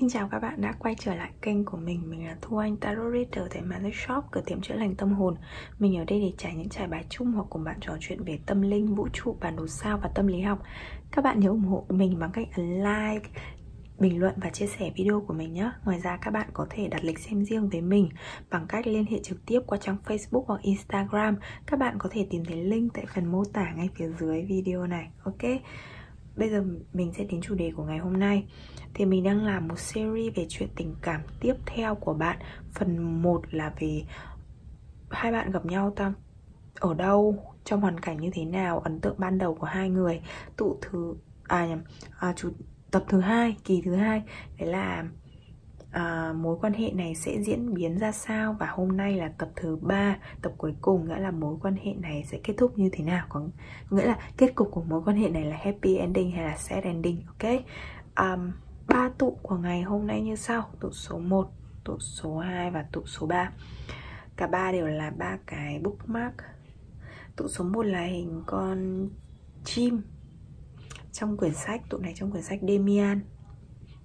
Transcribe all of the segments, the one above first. Xin chào các bạn đã quay trở lại kênh của mình là Thu Anh Tarot Reader tại Magic Shop, cửa tiệm chữa lành tâm hồn. Mình ở đây để trải những trải bài chung hoặc cùng bạn trò chuyện về tâm linh, vũ trụ, bản đồ sao và tâm lý học. Các bạn nhớ ủng hộ mình bằng cách ấn like, bình luận và chia sẻ video của mình nhé. Ngoài ra các bạn có thể đặt lịch xem riêng với mình bằng cách liên hệ trực tiếp qua trang Facebook hoặc Instagram. Các bạn có thể tìm thấy link tại phần mô tả ngay phía dưới video này. Ok, bây giờ mình sẽ đến chủ đề của ngày hôm nay. Thì mình đang làm một series về chuyện tình cảm tiếp theo của bạn. Phần 1 là về hai bạn gặp nhau ở đâu, trong hoàn cảnh như thế nào, ấn tượng ban đầu của hai người. Tập thứ 2, kỳ thứ 2 đấy là mối quan hệ này sẽ diễn biến ra sao. Và hôm nay là tập thứ 3, tập cuối cùng, nghĩa là mối quan hệ này sẽ kết thúc như thế nào. Nghĩa là kết cục của mối quan hệ này là happy ending hay là sad ending. Ok, ba tụ của ngày hôm nay như sau: tụ số 1, tụ số 2 và tụ số 3. Cả ba đều là ba cái bookmark. Tụ số 1 là hình con chim trong quyển sách, tụ này trong quyển sách Demian.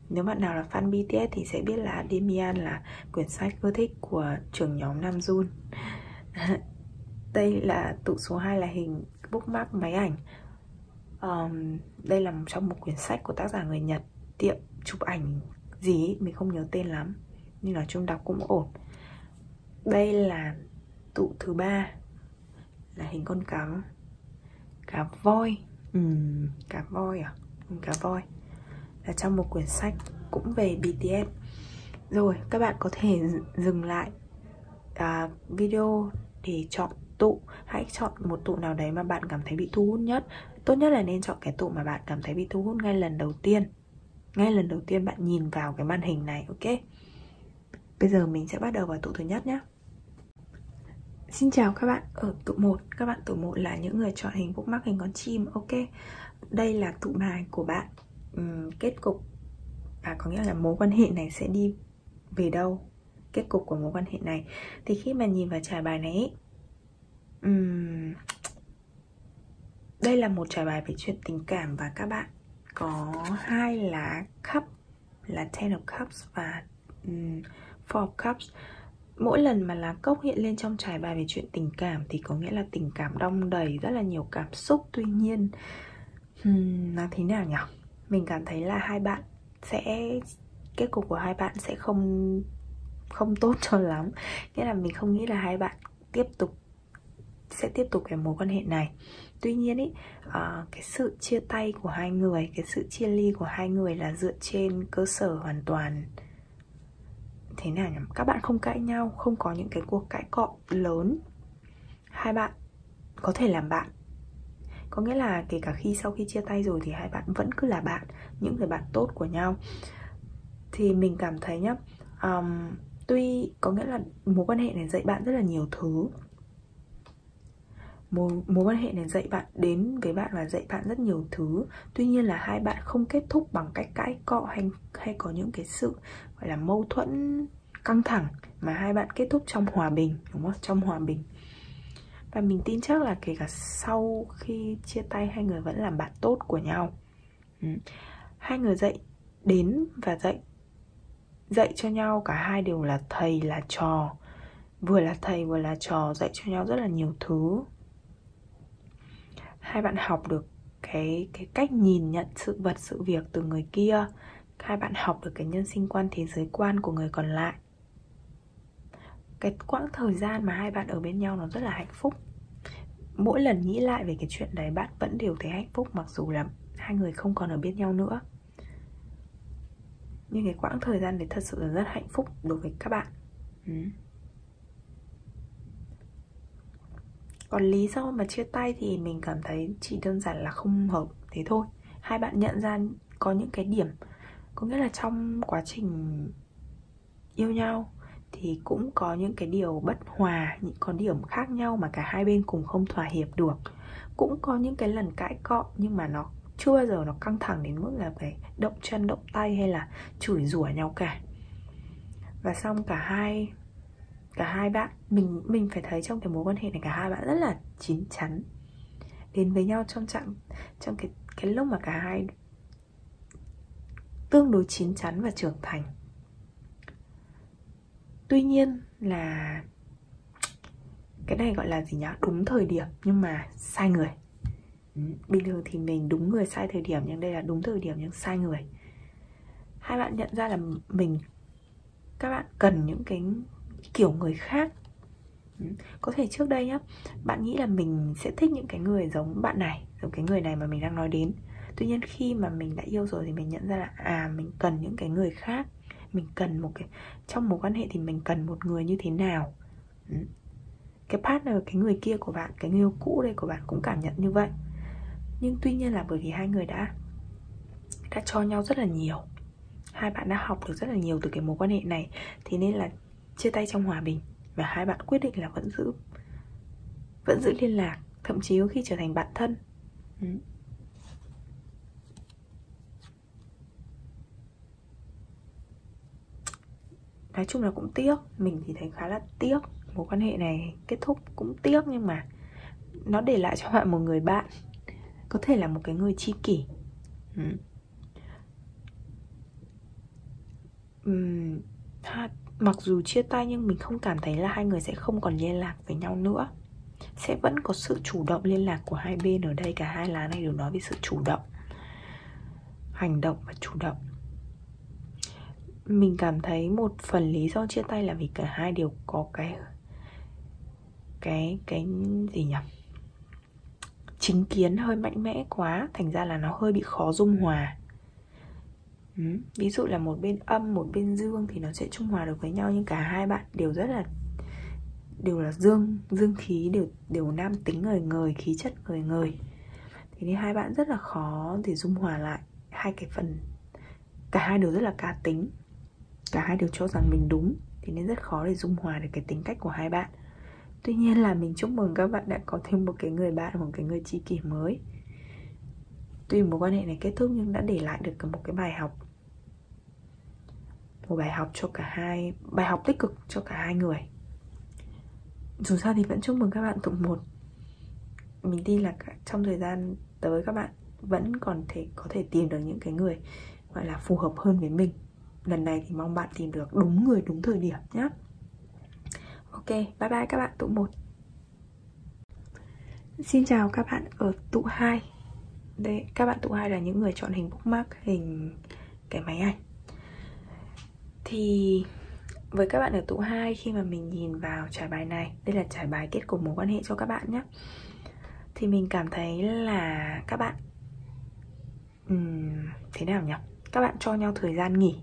Nếu bạn nào là fan BTS thì sẽ biết là Demian là quyển sách ưa thích của trưởng nhóm Nam Joon. Đây là tụ số 2 là hình bookmark máy ảnh. Đây là trong một quyển sách của tác giả người Nhật, tiệm chụp ảnh gì ấy, mình không nhớ tên lắm, nhưng nói chung đọc cũng ổn. Đây là tụ thứ 3 là hình con cá voi. Cá voi à? Cá voi là trong một quyển sách cũng về BTS. Rồi, các bạn có thể dừng lại video để chọn tụ. Hãy chọn một tụ nào đấy mà bạn cảm thấy bị thu hút nhất. Tốt nhất là nên chọn cái tụ mà bạn cảm thấy bị thu hút ngay lần đầu tiên. Ngay lần đầu tiên bạn nhìn vào cái màn hình này, ok? Bây giờ mình sẽ bắt đầu vào tụ thứ nhất nhé. Xin chào các bạn ở tụ 1. Các bạn tụ 1 là những người chọn hình bookmark hình con chim, ok? Đây là tụ bài của bạn. Kết cục, có nghĩa là mối quan hệ này sẽ đi về đâu, kết cục của mối quan hệ này. Thì khi mà nhìn vào trải bài này, đây là một trải bài về chuyện tình cảm và các bạn có hai lá cup là Ten of Cups và Four of Cups. Mỗi lần mà lá cốc hiện lên trong trải bài về chuyện tình cảm thì có nghĩa là tình cảm đong đầy, rất là nhiều cảm xúc. Tuy nhiên nó thế nào nhỉ? Mình cảm thấy là kết cục của hai bạn sẽ không tốt cho lắm. Nghĩa là mình không nghĩ là hai bạn sẽ tiếp tục cái mối quan hệ này. Tuy nhiên ý, cái sự chia tay của hai người, cái sự chia ly của hai người là dựa trên cơ sở hoàn toàn thế nào nhỉ? Các bạn không cãi nhau, không có những cái cuộc cãi cọ lớn. Hai bạn có thể làm bạn. Có nghĩa là kể cả sau khi chia tay rồi thì hai bạn vẫn cứ là bạn, những người bạn tốt của nhau. Thì mình cảm thấy nhá, có nghĩa là mối quan hệ này dạy bạn rất là nhiều thứ. Mối quan hệ này dạy bạn, đến với bạn và dạy bạn rất nhiều thứ. Tuy nhiên là hai bạn không kết thúc bằng cách cãi cọ hay có những cái sự gọi là mâu thuẫn căng thẳng, mà hai bạn kết thúc trong hòa bình, đúng không? Trong hòa bình. Và mình tin chắc là kể cả sau khi chia tay hai người vẫn làm bạn tốt của nhau. Hai người dạy cho nhau, cả hai đều là thầy là trò, vừa là thầy vừa là trò, dạy cho nhau rất là nhiều thứ. Hai bạn học được cái cách nhìn nhận sự vật sự việc từ người kia. Hai bạn học được cái nhân sinh quan, thế giới quan của người còn lại. Cái quãng thời gian mà hai bạn ở bên nhau nó rất là hạnh phúc. Mỗi lần nghĩ lại về cái chuyện đấy bạn vẫn đều thấy hạnh phúc, mặc dù là hai người không còn ở bên nhau nữa. Nhưng cái quãng thời gian đấy thật sự là rất hạnh phúc đối với các bạn. Còn lý do mà chia tay thì mình cảm thấy chỉ đơn giản là không hợp, thế thôi. Hai bạn nhận ra có những cái điểm, có nghĩa là trong quá trình yêu nhau thì cũng có những cái điều bất hòa, những có điểm khác nhau mà cả hai bên cùng không thỏa hiệp được. Cũng có những cái lần cãi cọ nhưng mà nó chưa bao giờ nó căng thẳng đến mức là phải động chân động tay hay là chửi rủa nhau cả. Và xong cả hai bạn, mình phải thấy trong cái mối quan hệ này cả hai bạn rất là chín chắn. Đến với nhau trong cái lúc mà cả hai tương đối chín chắn và trưởng thành. Tuy nhiên là cái này gọi là gì nhá, đúng thời điểm nhưng mà sai người. Bình thường thì mình đúng người sai thời điểm, nhưng đây là đúng thời điểm nhưng sai người. Hai bạn nhận ra là các bạn cần những cái kiểu người khác. Có thể trước đây nhá, bạn nghĩ là mình sẽ thích những cái người giống bạn này, giống cái người này mà mình đang nói đến. Tuy nhiên khi mà mình đã yêu rồi thì mình nhận ra là mình cần những cái người khác. Mình cần một cái, trong một quan hệ thì mình cần một người như thế nào. Cái partner, cái người kia của bạn, cái người yêu cũ đây của bạn cũng cảm nhận như vậy. Nhưng tuy nhiên là bởi vì hai người đã cho nhau rất là nhiều, hai bạn đã học được rất là nhiều từ cái mối quan hệ này, thế nên là chia tay trong hòa bình. Và hai bạn quyết định là vẫn giữ liên lạc, thậm chí có khi trở thành bạn thân. Nói chung là cũng tiếc, mình thì thấy khá là tiếc. Mối quan hệ này kết thúc cũng tiếc, nhưng mà nó để lại cho bạn một người bạn, có thể là một cái người tri kỷ. Mặc dù chia tay nhưng mình không cảm thấy là hai người sẽ không còn liên lạc với nhau nữa. Sẽ vẫn có sự chủ động liên lạc của hai bên ở đây. Cả hai lá này đều nói về sự chủ động, hành động và chủ động. Mình cảm thấy một phần lý do chia tay là vì cả hai đều có cái gì nhỉ? Chính kiến hơi mạnh mẽ quá, thành ra là nó hơi bị khó dung hòa. Ví dụ là một bên âm, một bên dương thì nó sẽ trung hòa được với nhau, nhưng cả hai bạn đều rất là dương khí, đều nam tính người, khí chất người. Thế nên hai bạn rất là khó để dung hòa lại hai cái phần. Cả hai đều rất là cá tính, cả hai đều cho rằng mình đúng, thế nên rất khó để dung hòa được cái tính cách của hai bạn. Tuy nhiên là mình chúc mừng các bạn đã có thêm một cái người bạn, một cái người tri kỷ mới. Tuy mối quan hệ này kết thúc nhưng đã để lại được một cái bài học. Một bài học cho cả hai, bài học tích cực cho cả hai người. Dù sao thì vẫn chúc mừng các bạn thuộc một. Mình tin là trong thời gian tới các bạn vẫn còn có thể tìm được những cái người gọi là phù hợp hơn với mình. Lần này thì mong bạn tìm được đúng người đúng thời điểm nhé. Ok, bye bye các bạn tụ 1. Xin chào các bạn ở tụ 2. Đây, các bạn tụ 2 là những người chọn hình bookmark, hình cái máy ảnh. Thì với các bạn ở tụ 2, khi mà mình nhìn vào trải bài này, đây là trải bài kết cục mối quan hệ cho các bạn nhé, thì mình cảm thấy là các bạn thế nào nhỉ? Các bạn cho nhau thời gian nghỉ.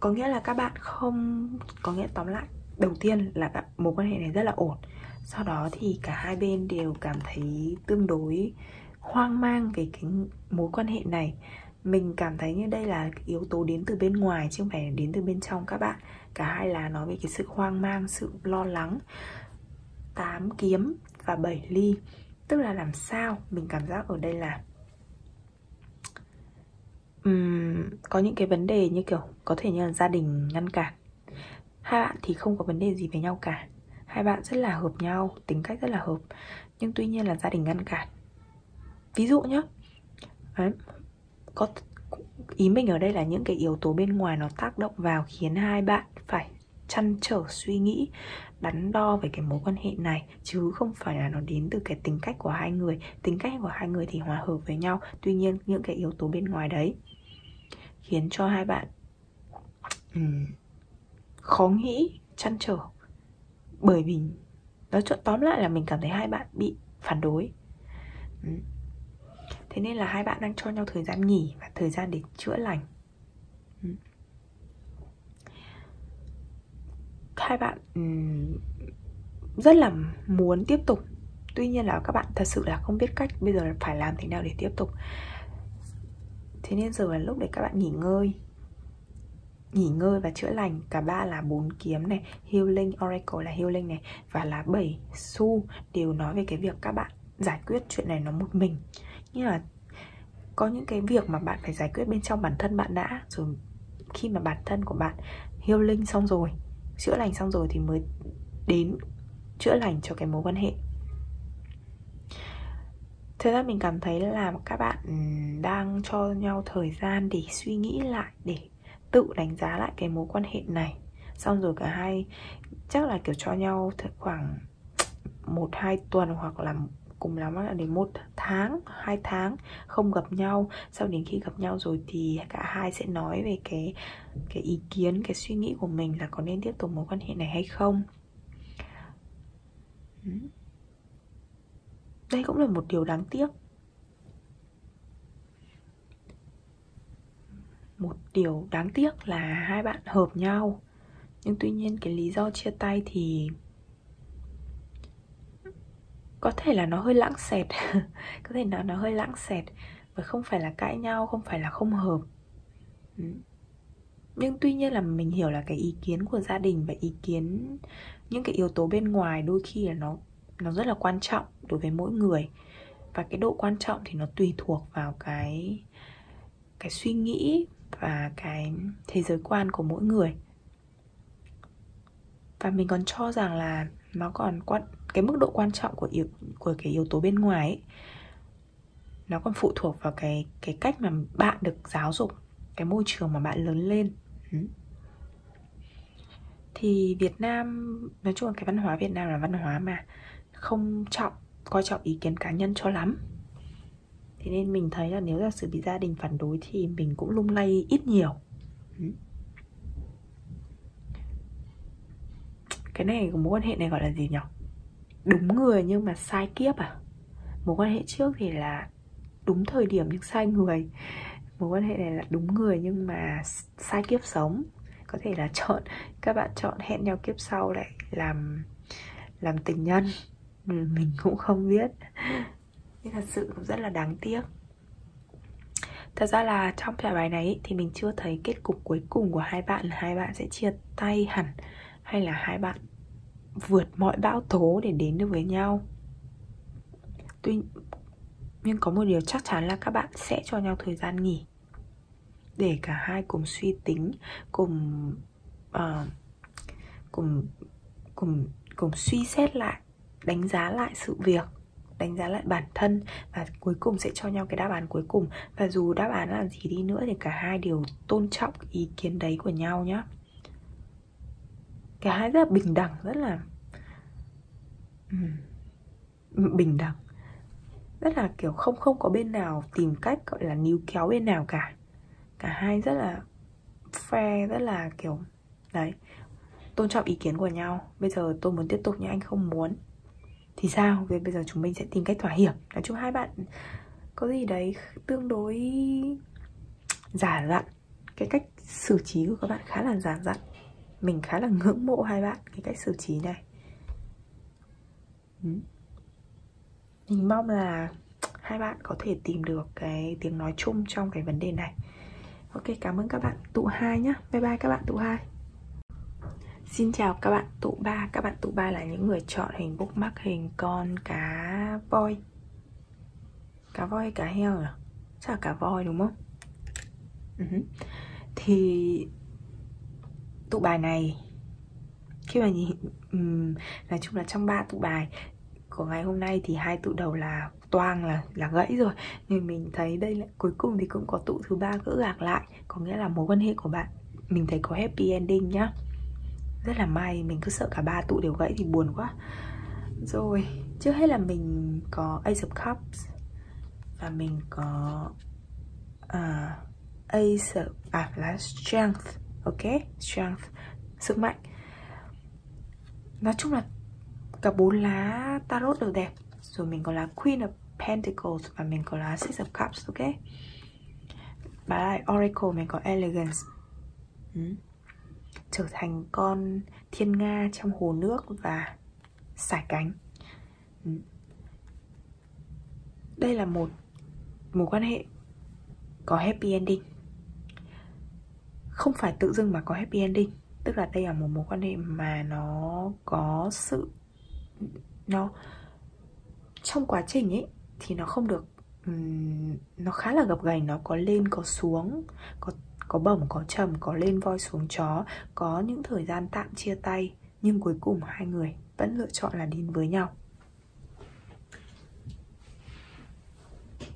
Có nghĩa là các bạn không... Có nghĩa tóm lại, đầu tiên là mối quan hệ này rất là ổn. Sau đó thì cả hai bên đều cảm thấy tương đối hoang mang về cái mối quan hệ này. Mình cảm thấy như đây là yếu tố đến từ bên ngoài chứ không phải đến từ bên trong các bạn. Cả hai là nói về cái sự hoang mang, sự lo lắng. 8 kiếm và 7 ly. Tức là làm sao, mình cảm giác ở đây là có những cái vấn đề như kiểu có thể như là gia đình ngăn cản. Hai bạn thì không có vấn đề gì với nhau cả, hai bạn rất là hợp nhau, tính cách rất là hợp. Nhưng tuy nhiên là gia đình ngăn cản. Ví dụ nhá, ý mình ở đây là những cái yếu tố bên ngoài nó tác động vào khiến hai bạn phải trăn trở, suy nghĩ, đắn đo về cái mối quan hệ này, chứ không phải là nó đến từ cái tính cách của hai người. Tính cách của hai người thì hòa hợp với nhau, tuy nhiên những cái yếu tố bên ngoài đấy khiến cho hai bạn khó nghĩ, trăn trở. Bởi vì nói chuyện tóm lại là mình cảm thấy hai bạn bị phản đối. Thế nên là hai bạn đang cho nhau thời gian nghỉ và thời gian để chữa lành. Hai bạn rất là muốn tiếp tục, tuy nhiên là các bạn thật sự là không biết cách bây giờ là phải làm thế nào để tiếp tục. Thế nên giờ là lúc để các bạn nghỉ ngơi và chữa lành. Cả ba là 4 kiếm này, Healing Oracle là Healing này, và là 7 xu đều nói về cái việc các bạn giải quyết chuyện này nó một mình. Nhưng là có những cái việc mà bạn phải giải quyết bên trong bản thân bạn đã. Rồi khi mà bản thân của bạn Healing xong rồi, chữa lành xong rồi thì mới đến chữa lành cho cái mối quan hệ. Thật ra mình cảm thấy là các bạn đang cho nhau thời gian để suy nghĩ lại, để tự đánh giá lại cái mối quan hệ này. Xong rồi cả hai chắc là kiểu cho nhau khoảng 1-2 tuần hoặc là cùng lắm là đến 1-2 tháng không gặp nhau. Sau đến khi gặp nhau rồi thì cả hai sẽ nói về cái ý kiến, cái suy nghĩ của mình là có nên tiếp tục mối quan hệ này hay không. Đây cũng là một điều đáng tiếc. Một điều đáng tiếc là hai bạn hợp nhau, nhưng tuy nhiên cái lý do chia tay thì có thể là nó hơi lãng xẹt có thể là nó hơi lãng xẹt, và không phải là cãi nhau, không phải là không hợp. Nhưng tuy nhiên là mình hiểu là cái ý kiến của gia đình và ý kiến, những cái yếu tố bên ngoài đôi khi là nó rất là quan trọng đối với mỗi người. Và cái độ quan trọng thì nó tùy thuộc vào cái suy nghĩ và cái thế giới quan của mỗi người. Và mình còn cho rằng là nó còn cái mức độ quan trọng của cái yếu tố bên ngoài ấy, nó còn phụ thuộc vào cái cách mà bạn được giáo dục, cái môi trường mà bạn lớn lên. Thì Việt Nam, nói chung là cái văn hóa Việt Nam là văn hóa mà không coi trọng ý kiến cá nhân cho lắm. Thế nên mình thấy là nếu giả sử bị gia đình phản đối thì mình cũng lung lay ít nhiều. Cái này, mối quan hệ này gọi là gì nhỉ? Đúng người nhưng mà sai kiếp à? Mối quan hệ trước thì là đúng thời điểm nhưng sai người. Mối quan hệ này là đúng người nhưng mà sai kiếp sống. Có thể là các bạn chọn hẹn nhau kiếp sau lại làm tình nhân. Mình cũng không biết. Nhưng thật sự cũng rất là đáng tiếc. Thật ra là trong trải bài này thì mình chưa thấy kết cục cuối cùng của hai bạn là hai bạn sẽ chia tay hẳn, hay là hai bạn vượt mọi bão tố để đến được với nhau. Nhưng có một điều chắc chắn là các bạn sẽ cho nhau thời gian nghỉ để cả hai cùng suy tính, cùng suy xét lại, đánh giá lại sự việc, đánh giá lại bản thân, và cuối cùng sẽ cho nhau cái đáp án cuối cùng. Và dù đáp án là gì đi nữa thì cả hai đều tôn trọng ý kiến đấy của nhau nhé. Cả hai rất là bình đẳng, rất là bình đẳng, rất là kiểu không có bên nào tìm cách gọi là níu kéo bên nào cả. Cả hai rất là fair, rất là kiểu đấy, tôn trọng ý kiến của nhau. Bây giờ tôi muốn tiếp tục nhưng anh không muốn thì sao? Vậy bây giờ chúng mình sẽ tìm cách thỏa hiệp. Nói chung hai bạn có gì đấy tương đối giả dặn, cái cách xử trí của các bạn khá là giả dặn. Mình khá là ngưỡng mộ hai bạn cái cách xử trí này. Mình mong là hai bạn có thể tìm được cái tiếng nói chung trong cái vấn đề này. Ok, cảm ơn các bạn tụ 2 nhé. Bye bye các bạn tụ 2. Xin chào các bạn tụ 3. Các bạn tụ 3 là những người chọn hình bốc mắc hình con cá voi. Cá voi, cá heo à? Chắc là cá voi đúng không? Thì tụ bài này, khi mà nhìn nói chung là trong 3 tụ bài của ngày hôm nay thì 2 tụ đầu là toang, là gãy rồi. Nhưng mình thấy đây là cuối cùng thì cũng có tụ thứ 3 gỡ gạc lại, có nghĩa là mối quan hệ của bạn mình thấy có happy ending nhá. Rất là may, mình cứ sợ cả 3 tụ đều gãy thì buồn quá. Rồi, trước hết là mình có Ace of Cups và mình có Ace là Strength. Ok, Strength, sức mạnh. Nói chung là cả 4 lá tarot đều đẹp. Rồi mình có lá Queen of Pentacles và mình có lá Six of Cups, ok. Bài Oracle mình có Elegance, trở thành con thiên nga trong hồ nước và sải cánh. Đây là một mối quan hệ có happy ending. Không phải tự dưng mà có happy ending, tức là đây là một mối quan hệ mà nó có sự, nó trong quá trình ấy thì nó không được, nó khá là gập ghềnh, nó có lên có xuống, có bổng có trầm, có lên voi xuống chó, có những thời gian tạm chia tay, nhưng cuối cùng hai người vẫn lựa chọn là đến với nhau.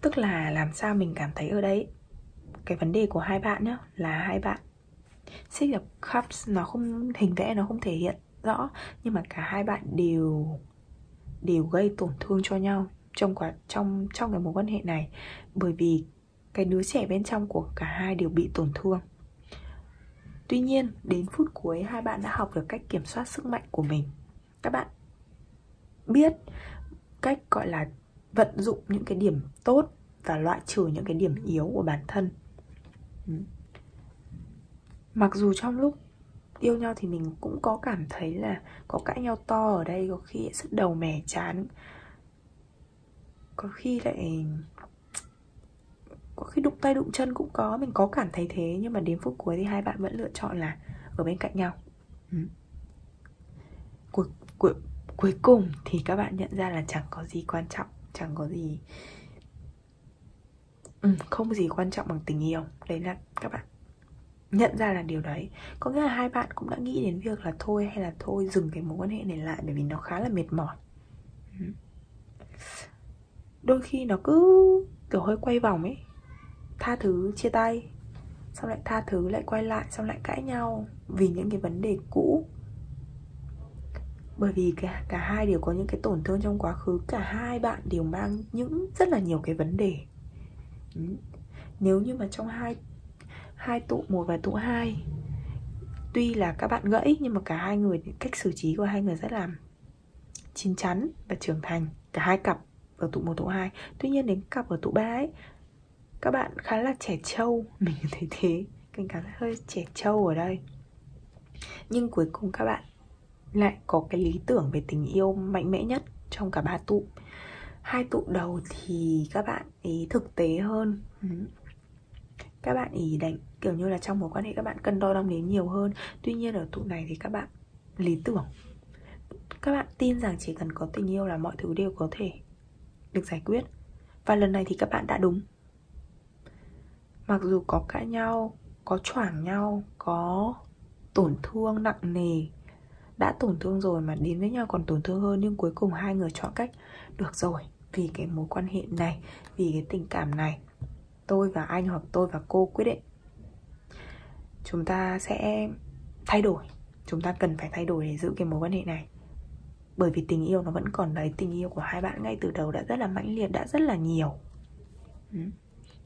Tức là làm sao mình cảm thấy ở đấy. Cái vấn đề của hai bạn nhá, là hai bạn Six of Cups nó không, hình vẽ nó không thể hiện rõ, nhưng mà cả hai bạn đều gây tổn thương cho nhau trong cái mối quan hệ này, bởi vì cái đứa trẻ bên trong của cả hai đều bị tổn thương. Tuy nhiên đến phút cuối hai bạn đã học được cách kiểm soát sức mạnh của mình. Các bạn biết cách gọi là vận dụng những cái điểm tốt và loại trừ những cái điểm yếu của bản thân. Mặc dù trong lúc yêu nhau thì mình cũng có cảm thấy là có cãi nhau to ở đây, có khi sứt đầu mẻ chán, có khi lại có khi đụng tay đụng chân cũng có, mình có cảm thấy thế, nhưng mà đến phút cuối thì hai bạn vẫn lựa chọn là ở bên cạnh nhau. Cuối cùng thì các bạn nhận ra là chẳng có gì quan trọng, chẳng có gì không gì quan trọng bằng tình yêu. Đấy là các bạn nhận ra là điều đấy. Có nghĩa là hai bạn cũng đã nghĩ đến việc là thôi hay là thôi dừng cái mối quan hệ này lại, bởi vì nó khá là mệt mỏi. Đôi khi nó cứ kiểu hơi quay vòng ấy, tha thứ chia tay, xong lại tha thứ lại quay lại, xong lại cãi nhau vì những cái vấn đề cũ. Bởi vì cả hai đều có những cái tổn thương trong quá khứ, cả hai bạn đều mang những rất là nhiều cái vấn đề. Nếu như mà trong hai tụ 1 và tụ 2, tuy là các bạn gãy nhưng mà cả hai người, cách xử trí của hai người rất là chín chắn và trưởng thành. Cả hai cặp ở tụ 1 tụ 2. Tuy nhiên đến cặp ở tụ 3 ấy, các bạn khá là trẻ trâu, mình thấy thế, mình cảm thấy hơi trẻ trâu ở đây. Nhưng cuối cùng các bạn lại có cái lý tưởng về tình yêu mạnh mẽ nhất trong cả 3 tụ. 2 tụ đầu thì các bạn ý thực tế hơn. Các bạn ý đánh kiểu như là trong mối quan hệ các bạn cân đo đong đếm nhiều hơn. Tuy nhiên ở tụ này thì các bạn lý tưởng, các bạn tin rằng chỉ cần có tình yêu là mọi thứ đều có thể được giải quyết. Và lần này thì các bạn đã đúng. Mặc dù có cãi nhau, có choảng nhau, có tổn thương nặng nề, đã tổn thương rồi mà đến với nhau còn tổn thương hơn, nhưng cuối cùng hai người chọn cách được rồi, vì cái mối quan hệ này, vì cái tình cảm này, tôi và anh hoặc tôi và cô quyết định chúng ta sẽ thay đổi. Chúng ta cần phải thay đổi để giữ cái mối quan hệ này, bởi vì tình yêu nó vẫn còn đấy. Tình yêu của hai bạn ngay từ đầu đã rất là mãnh liệt, đã rất là nhiều.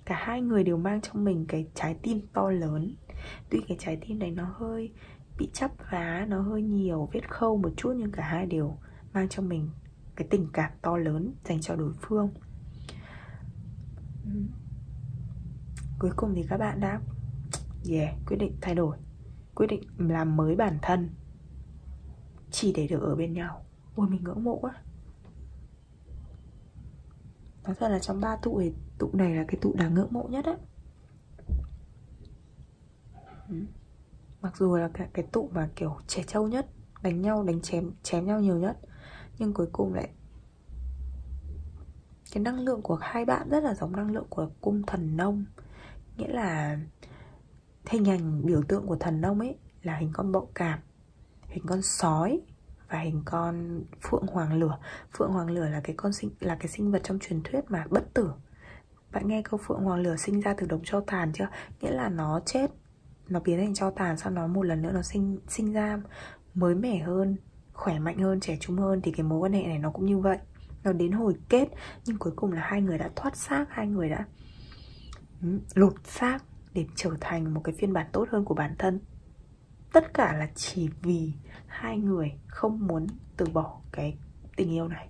Cả hai người đều mang trong mình cái trái tim to lớn. Tuy cái trái tim này nó hơi bị chắp vá, nó hơi nhiều vết khâu một chút, nhưng cả hai đều mang trong mình cái tình cảm to lớn dành cho đối phương. Cuối cùng thì các bạn đã quyết định thay đổi, quyết định làm mới bản thân chỉ để được ở bên nhau. Ôi mình ngưỡng mộ quá. Nói thật là trong 3 tụ thì tụ này là cái tụ đáng ngưỡng mộ nhất á. Mặc dù là cái tụ mà kiểu trẻ trâu nhất, đánh nhau, đánh chém nhau nhiều nhất, nhưng cuối cùng lại cái năng lượng của hai bạn rất là giống năng lượng của cung thần nông. Nghĩa là hình ảnh biểu tượng của thần nông ấy là hình con bọ cạp, hình con sói và hình con phượng hoàng lửa. Phượng hoàng lửa là cái sinh vật trong truyền thuyết mà bất tử. Bạn nghe câu phượng hoàng lửa sinh ra từ đống tro tàn chưa? Nghĩa là nó chết, nó biến thành tro tàn, sau đó một lần nữa nó sinh ra mới mẻ hơn, khỏe mạnh hơn, trẻ trung hơn. Thì cái mối quan hệ này nó cũng như vậy. Nó đến hồi kết, nhưng cuối cùng là hai người đã thoát xác, hai người đã lột xác để trở thành một cái phiên bản tốt hơn của bản thân. Tất cả là chỉ vì hai người không muốn từ bỏ cái tình yêu này.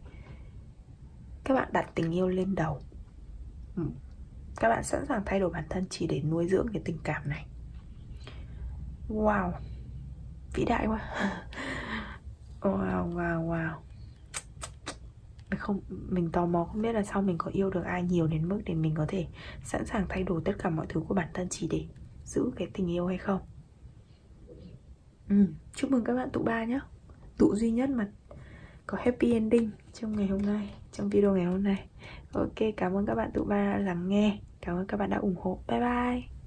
Các bạn đặt tình yêu lên đầu. Các bạn sẵn sàng thay đổi bản thân chỉ để nuôi dưỡng cái tình cảm này. Wow, vĩ đại quá. Wow. Mình tò mò không biết là sau mình có yêu được ai nhiều đến mức để mình có thể sẵn sàng thay đổi tất cả mọi thứ của bản thân chỉ để giữ cái tình yêu hay không. Chúc mừng các bạn tụ 3 nhé. Tụ duy nhất mà có happy ending trong ngày hôm nay, trong video ngày hôm nay. Ok, cảm ơn các bạn tụ 3 đã lắng nghe. Cảm ơn các bạn đã ủng hộ. Bye bye.